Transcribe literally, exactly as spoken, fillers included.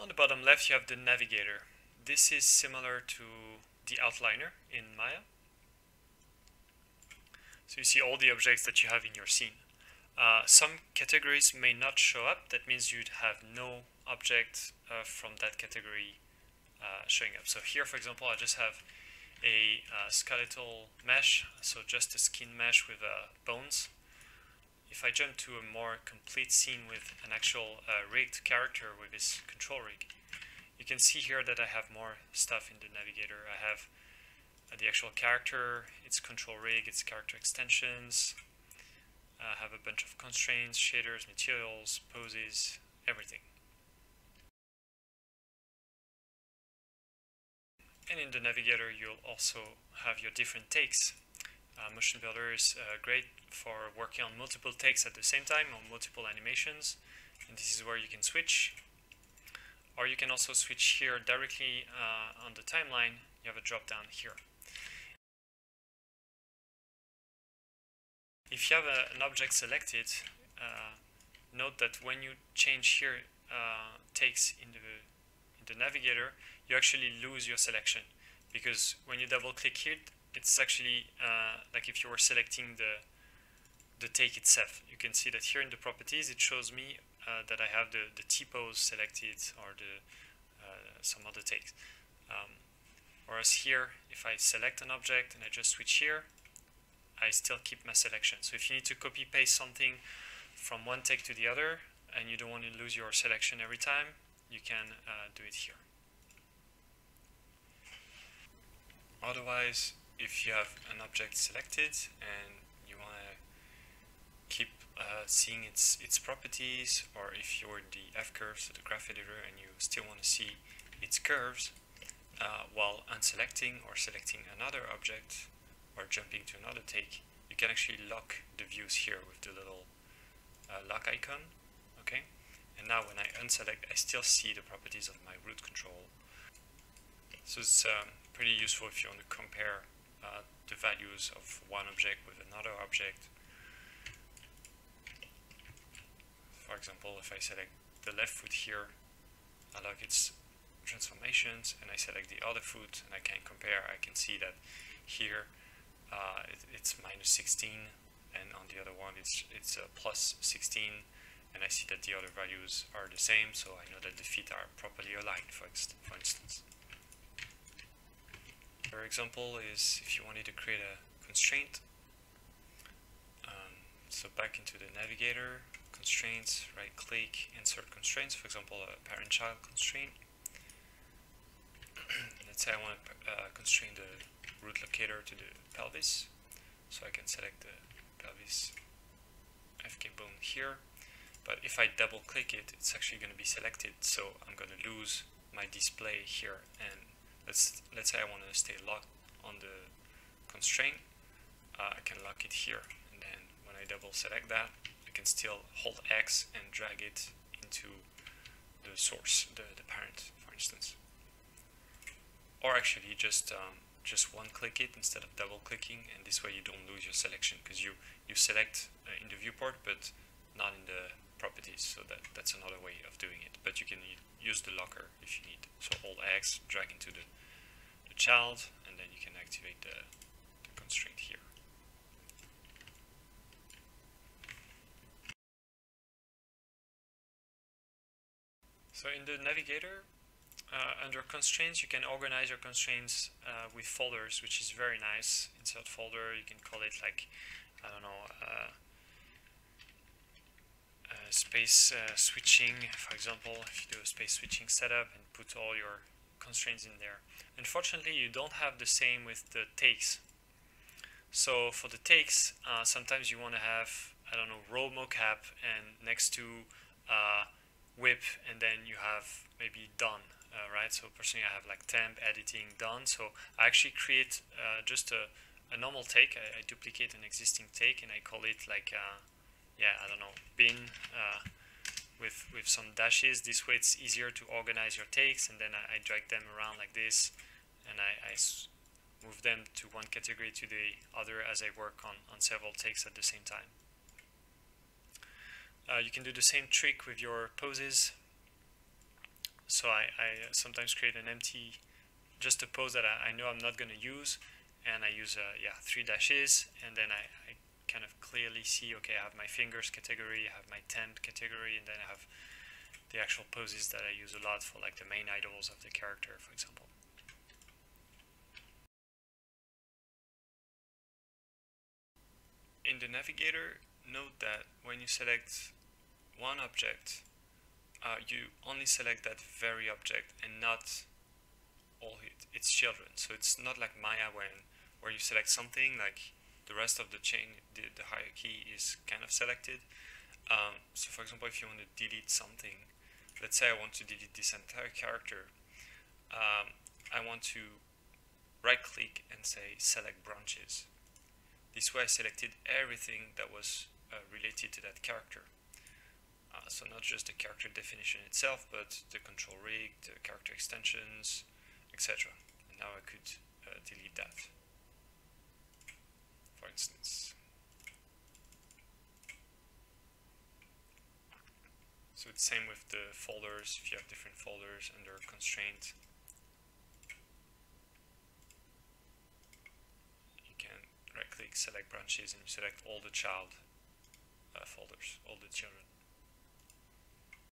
On the bottom left you have the Navigator. This is similar to the Outliner in Maya. So you see all the objects that you have in your scene. Uh, some categories may not show up. That means you'd have no object uh, from that category uh, showing up. So here, for example, I just have a uh, skeletal mesh, so just a skin mesh with uh, bones. If I jump to a more complete scene with an actual uh, rigged character with his control rig, you can see here that I have more stuff in the Navigator. I have uh, the actual character, its control rig, its character extensions. I have a bunch of constraints, shaders, materials, poses, everything. And in the Navigator, you'll also have your different takes. Uh, MotionBuilder is uh, great for working on multiple takes at the same time, on multiple animations, and this is where you can switch. Or you can also switch here directly uh, on the timeline. You have a drop down here. If you have a, an object selected, uh, note that when you change here uh, takes in the, in the Navigator, you actually lose your selection, because when you double click here, it's actually uh, like if you were selecting the, the take itself. You can see that here in the properties, it shows me uh, that I have the, the T-pose selected or the uh, some other takes. Um, whereas here, if I select an object and I just switch here, I still keep my selection. So if you need to copy paste something from one take to the other and you don't want to lose your selection every time, you can uh, do it here. Otherwise, if you have an object selected and you want to keep uh, seeing its, its properties, or if you're the F-curve, so the graph editor, and you still want to see its curves uh, while unselecting or selecting another object, or jumping to another take, you can actually lock the views here with the little uh, lock icon, okay? And now when I unselect, I still see the properties of my root control. So it's um, pretty useful if you want to compare uh, the values of one object with another object. For example, if I select the left foot here, I lock its transformations, and I select the other foot, and I can compare, I can see that here, Uh, it, it's minus sixteen, and on the other one it's it's uh, plus sixteen, and I see that the other values are the same, so I know that the feet are properly aligned, for, for instance. For example is if you wanted to create a constraint, um, so back into the Navigator, constraints, right click, insert constraints, for example a parent-child constraint. Let's say I want to uh, constrain the root locator to the pelvis, so I can select the pelvis F K bone here, but if I double click it, it's actually going to be selected, so I'm going to lose my display here. And let's let's say I want to stay locked on the constraint, uh, I can lock it here, and then when I double select that, I can still hold X and drag it into the source, the, the parent, for instance. Or actually just um, just one click it instead of double clicking, and this way you don't lose your selection, because you you select uh, in the viewport but not in the properties. So that that's another way of doing it, but you can use the locker if you need. So hold X, drag into the, the child, and then you can activate the, the constraint here. So in the Navigator, Uh, under constraints, you can organize your constraints uh, with folders, which is very nice. Insert folder, you can call it like, I don't know, uh, uh, space uh, switching, for example. If you do a space switching setup and put all your constraints in there. Unfortunately, you don't have the same with the takes. So for the takes, uh, sometimes you want to have, I don't know, row mocap, and next to uh, whip, and then you have maybe done. Uh, right, so personally I have like temp, editing, done, so I actually create uh, just a, a normal take. I, I duplicate an existing take and I call it like, uh, yeah, I don't know, bin uh, with, with some dashes. This way it's easier to organize your takes, and then I, I drag them around like this, and I, I move them to one category to the other as I work on, on several takes at the same time. Uh, you can do the same trick with your poses. So I, I sometimes create an empty, just a pose that I, I know I'm not going to use, and I use uh, yeah three dashes, and then I, I kind of clearly see, okay, I have my fingers category, I have my temp category, and then I have the actual poses that I use a lot for like the main idols of the character, for example. In the Navigator, note that when you select one object, uh, you only select that very object and not all it, its children. So it's not like Maya when where you select something, like the rest of the chain, the, the hierarchy is kind of selected. Um, so for example, if you want to delete something, let's say I want to delete this entire character, um, I want to right click and say select branches. This way I selected everything that was uh, related to that character. Uh, so not just the character definition itself, but the control rig, the character extensions, et cetera. And now I could uh, delete that, for instance. So it's same with the folders, if you have different folders under constraint. Right click, select branches, and you select all the child uh, folders, all the children.